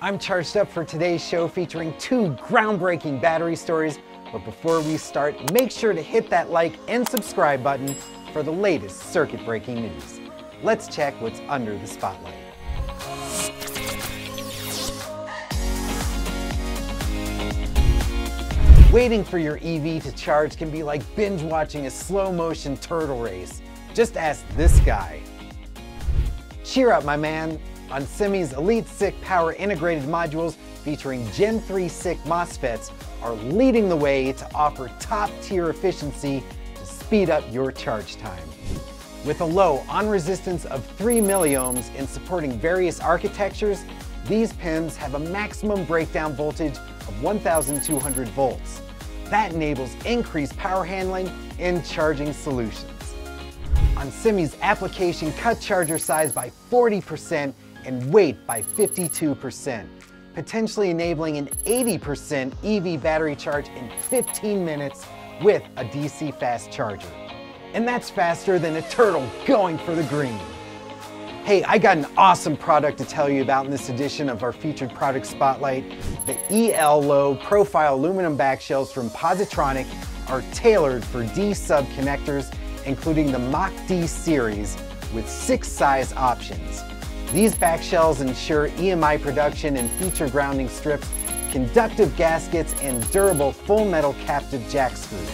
I'm charged up for today's show featuring two groundbreaking battery stories, but before we start, make sure to hit that like and subscribe button for the latest circuit breaking news. Let's check what's under the spotlight. Waiting for your EV to charge can be like binge watching a slow motion turtle race. Just ask this guy. Cheer up, my man. Onsemi's Elite SiC Power Integrated Modules featuring Gen 3 SiC MOSFETs are leading the way to offer top-tier efficiency to speed up your charge time. With a low on-resistance of 3 milliohms and supporting various architectures, these PIMs have a maximum breakdown voltage of 1,200 volts. That enables increased power handling and charging solutions. Onsemi's application cut charger size by 40% and weight by 52%, potentially enabling an 80% EV battery charge in 15 minutes with a DC fast charger. And that's faster than a turtle going for the green. Hey, I got an awesome product to tell you about in this edition of our featured product spotlight. The EL Low profile aluminum back shells from Positronic are tailored for D sub connectors, including the Mach D series with 6 size options. These back shells ensure EMI production and feature grounding strips, conductive gaskets, and durable full metal captive jack screws.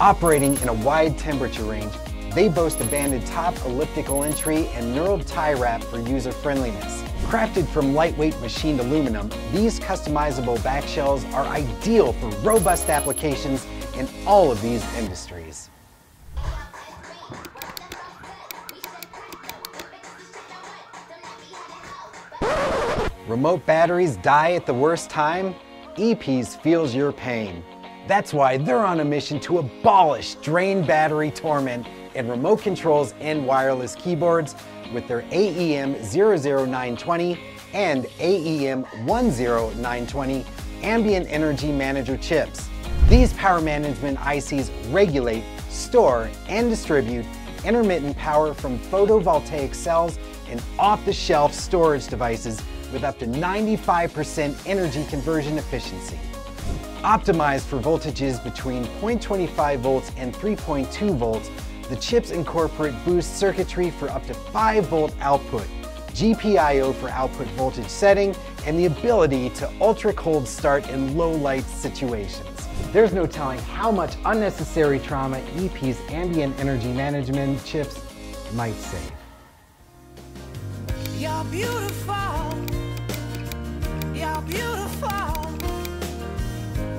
Operating in a wide temperature range, they boast a banded top, elliptical entry, and knurled tie wrap for user friendliness. Crafted from lightweight machined aluminum, these customizable back shells are ideal for robust applications in all of these industries. Remote batteries die at the worst time? EPeas feels your pain. That's why they're on a mission to abolish drained battery torment in remote controls and wireless keyboards with their AEM00920 and AEM10920 ambient energy manager chips. These power management ICs regulate, store, and distribute intermittent power from photovoltaic cells and off-the-shelf storage devices with up to 95% energy conversion efficiency. Optimized for voltages between 0.25 volts and 3.2 volts, the chips incorporate boost circuitry for up to 5 volt output, GPIO for output voltage setting, and the ability to ultra cold start in low light situations. There's no telling how much unnecessary trauma EPeas ambient energy management chips might save. You're beautiful. You're beautiful.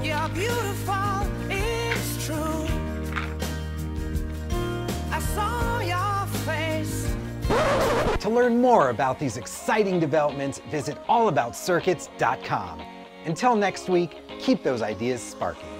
You're beautiful, it's true. I saw your face. To learn more about these exciting developments, visit allaboutcircuits.com. Until next week, keep those ideas sparking.